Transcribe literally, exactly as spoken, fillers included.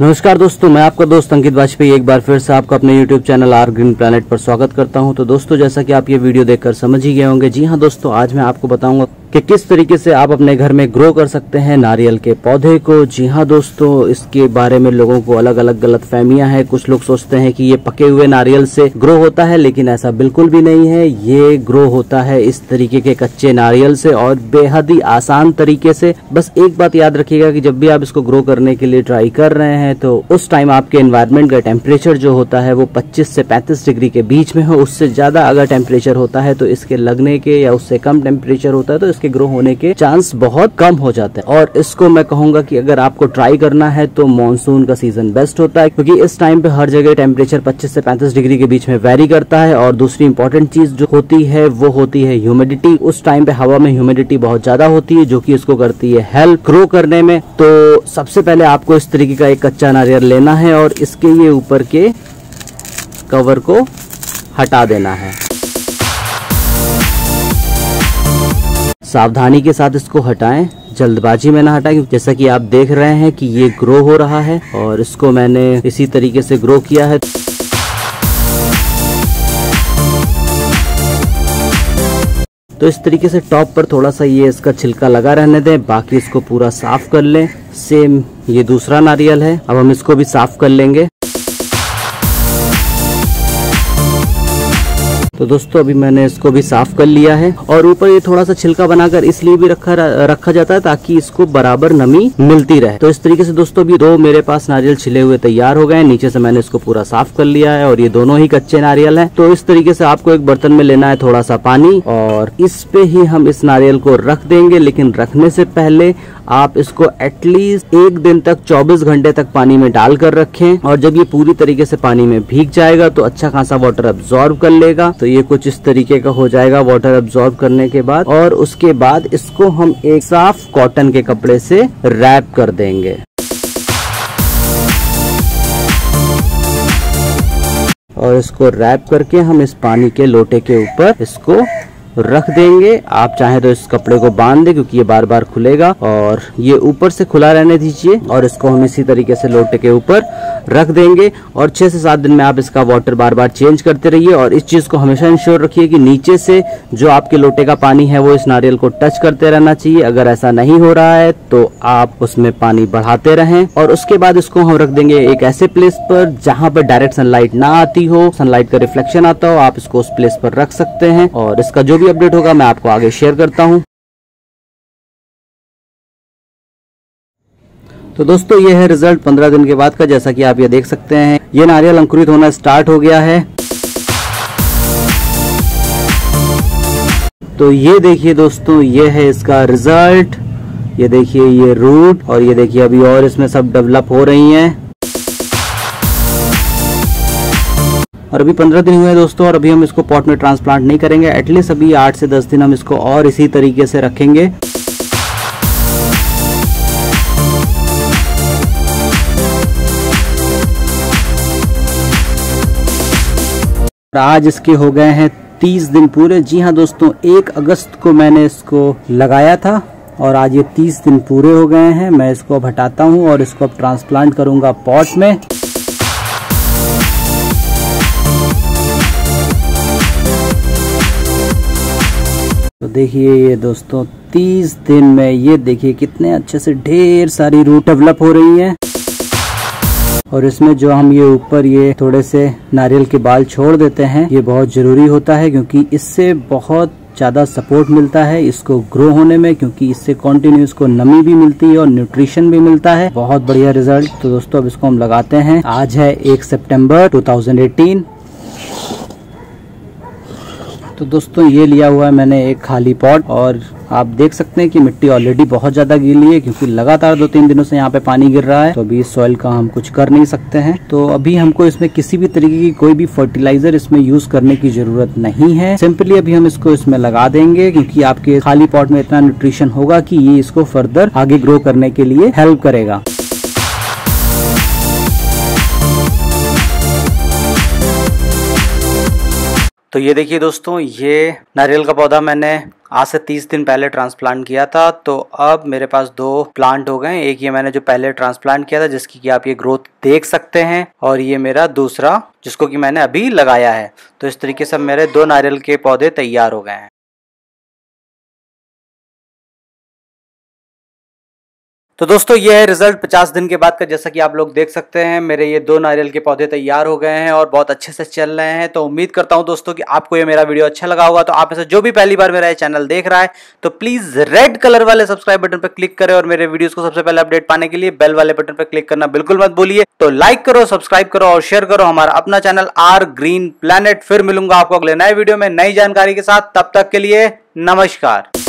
नमस्कार दोस्तों, मैं आपका दोस्त अंकित बाजपाई एक बार फिर से आपका अपने YouTube channel R green planet पर स्वागत करता हूं। तो दोस्तों, जैसा कि आप ये वीडियो देखकर समझ ही गए होंगे, जी हां दोस्तों, आज मैं आपको बताऊंगा कि किस तरीके से आप अपने घर में ग्रो कर सकते हैं नारियल के पौधे को। जी हां दोस्तों, इसके बारे में लोगों को अलग अलग गलतफहमियां हैं। कुछ लोग सोचते हैं कि ये पके हुए नारियल से ग्रो होता है, लेकिन ऐसा बिल्कुल भी नहीं है। ये ग्रो होता है इस तरीके के कच्चे नारियल से और बेहद ही आसान तरीके से। बस एक बात याद रखिएगा कि जब भी आप इसको ग्रो करने के लिए ट्राई कर रहे हैं तो उस टाइम आपके एनवायरमेंट का टेम्परेचर जो होता है वो पच्चीस से पैंतीस डिग्री के बीच में हो। उससे ज्यादा अगर टेम्परेचर होता है तो इसके लगने के, या उससे कम टेम्परेचर होता है तो के ग्रो होने के चांस बहुत कम हो जाते हैं। और इसको मैं कहूंगा कि अगर आपको ट्राई करना है तो मॉनसून का सीजन बेस्ट होता है, क्योंकि इस टाइम पे हर जगह टेम्परेचर पच्चीस से पैंतीस डिग्री के बीच में वैरी करता है। और दूसरी इंपॉर्टेंट चीज जो होती है वो होती है ह्यूमिडिटी। उस टाइम पे हवा में ह्यूमिडिटी बहुत ज्यादा होती है, जो की इसको करती है हेल्प ग्रो करने में। तो सबसे पहले आपको इस तरीके का एक कच्चा नारियल लेना है और इसके ये ऊपर के कवर को हटा देना है। सावधानी के साथ इसको हटाएं, जल्दबाजी में ना हटाएं। जैसा कि आप देख रहे हैं कि ये ग्रो हो रहा है और इसको मैंने इसी तरीके से ग्रो किया है। तो इस तरीके से टॉप पर थोड़ा सा ये इसका छिलका लगा रहने दें, बाकी इसको पूरा साफ कर लें। सेम ये दूसरा नारियल है, अब हम इसको भी साफ कर लेंगे। तो दोस्तों, अभी मैंने इसको भी साफ कर लिया है और ऊपर ये थोड़ा सा छिलका बनाकर इसलिए भी रखा रखा जाता है ताकि इसको बराबर नमी मिलती रहे। तो इस तरीके से दोस्तों भी दो मेरे पास नारियल छिले हुए तैयार हो गए। नीचे से मैंने इसको पूरा साफ कर लिया है और ये दोनों ही कच्चे नारियल हैं। तो इस तरीके से आपको एक बर्तन में लेना है थोड़ा सा पानी और इस पे ही हम इस नारियल को रख देंगे। लेकिन रखने से पहले आप इसको एटलीस्ट एक दिन तक चौबीस घंटे तक पानी में डाल कर रखें। और जब ये पूरी तरीके से पानी में भीग जाएगा तो अच्छा खासा वाटर अब्सॉर्ब कर लेगा। तो ये कुछ इस तरीके का हो जाएगा वाटर अब्सॉर्ब करने के बाद। और उसके बाद इसको हम एक साफ कॉटन के कपड़े से रैप कर देंगे। और इसको रैप करके हम इस पानी के लोटे के ऊपर इसको रख देंगे। आप चाहे तो इस कपड़े को बांध दे, क्योंकि ये बार बार खुलेगा। और ये ऊपर से खुला रहने दीजिए और इसको हम इसी तरीके से लोटे के ऊपर रख देंगे। और छह से सात दिन में आप इसका वाटर बार बार चेंज करते रहिए। और इस चीज को हमेशा इंश्योर रखिए कि नीचे से जो आपके लोटे का पानी है वो इस नारियल को टच करते रहना चाहिए। अगर ऐसा नहीं हो रहा है तो आप उसमें पानी बढ़ाते रहें। और उसके बाद इसको हम रख देंगे एक ऐसे प्लेस पर जहाँ पर डायरेक्ट सनलाइट ना आती हो, सनलाइट का रिफ्लेक्शन आता हो। आप इसको उस प्लेस पर रख सकते हैं और इसका जो अपडेट होगा मैं आपको आगे शेयर करता हूं। तो दोस्तों, ये है रिजल्ट पंद्रह दिन के बाद का। जैसा कि आप ये देख सकते हैं, ये नारियल अंकुरित होना स्टार्ट हो गया है। तो ये देखिए दोस्तों, ये है इसका रिजल्ट। ये देखिए ये रूट, और ये देखिए अभी और इसमें सब डेवलप हो रही हैं। और अभी पंद्रह दिन हुए हैं दोस्तों, और अभी हम इसको पॉट में ट्रांसप्लांट नहीं करेंगे। एटलीस्ट अभी आठ से दस दिन हम इसको और इसी तरीके से रखेंगे। आज इसके हो गए हैं तीस दिन पूरे। जी हाँ दोस्तों, एक अगस्त को मैंने इसको लगाया था और आज ये तीस दिन पूरे हो गए हैं। मैं इसको अब हटाता हूँ और इसको अब ट्रांसप्लांट करूंगा पॉट में। तो देखिए ये दोस्तों, तीस दिन में ये देखिए कितने अच्छे से ढेर सारी रूट डेवलप हो रही है। और इसमें जो हम ये ऊपर ये थोड़े से नारियल के बाल छोड़ देते हैं, ये बहुत जरूरी होता है, क्योंकि इससे बहुत ज़्यादा सपोर्ट मिलता है इसको ग्रो होने में, क्योंकि इससे कॉन्टिन्यूस को नमी भी मिलती है और न्यूट्रिशन भी मिलता है। बहुत बढ़िया रिजल्ट। तो दोस्तों, अब इसको हम लगाते हैं। आज है एक सितंबर दो हज़ार अठारह। तो दोस्तों, ये लिया हुआ है मैंने एक खाली पॉट और आप देख सकते हैं कि मिट्टी ऑलरेडी बहुत ज़्यादा गीली है, क्योंकि लगातार दो तीन दिनों से यहाँ पे पानी गिर रहा है। तो अभी इस सॉइल का हम कुछ कर नहीं सकते हैं। तो अभी हमको इसमें किसी भी तरीके की कोई भी फर्टिलाइजर इसमें यूज करने की जरूरत नहीं है। सिंपली अभी हम इसको इसमें लगा देंगे, क्योंकि आपके खाली पॉट में इतना न्यूट्रिशन होगा कि ये इसको फर्दर आगे ग्रो करने के लिए हेल्प करेगा। तो ये देखिए दोस्तों, ये नारियल का पौधा मैंने आज से तीस दिन पहले ट्रांसप्लांट किया था, तो अब मेरे पास दो प्लांट हो गए। एक ये मैंने जो पहले ट्रांसप्लांट किया था जिसकी कि आप ये ग्रोथ देख सकते हैं, और ये मेरा दूसरा जिसको कि मैंने अभी लगाया है। तो इस तरीके से मेरे दो नारियल के पौधे तैयार हो गए हैं। तो दोस्तों ये है रिजल्ट पचास दिन के बाद का। जैसा कि आप लोग देख सकते हैं, मेरे ये दो नारियल के पौधे तैयार हो गए हैं और बहुत अच्छे से चल रहे हैं। तो उम्मीद करता हूं दोस्तों कि आपको ये मेरा वीडियो अच्छा लगा होगा। तो आप में से जो भी पहली बार मेरा ये चैनल देख रहा है तो प्लीज रेड कलर वाले सब्सक्राइब बटन पर क्लिक करें, और मेरे वीडियोस को सबसे पहले अपडेट पाने के लिए बेल वाले बटन पर क्लिक करना बिल्कुल मत भूलिए। तो लाइक करो, सब्सक्राइब करो और शेयर करो हमारा अपना चैनल आर ग्रीन प्लैनेट। फिर मिलूंगा आपको अगले नए वीडियो में नई जानकारी के साथ। तब तक के लिए नमस्कार।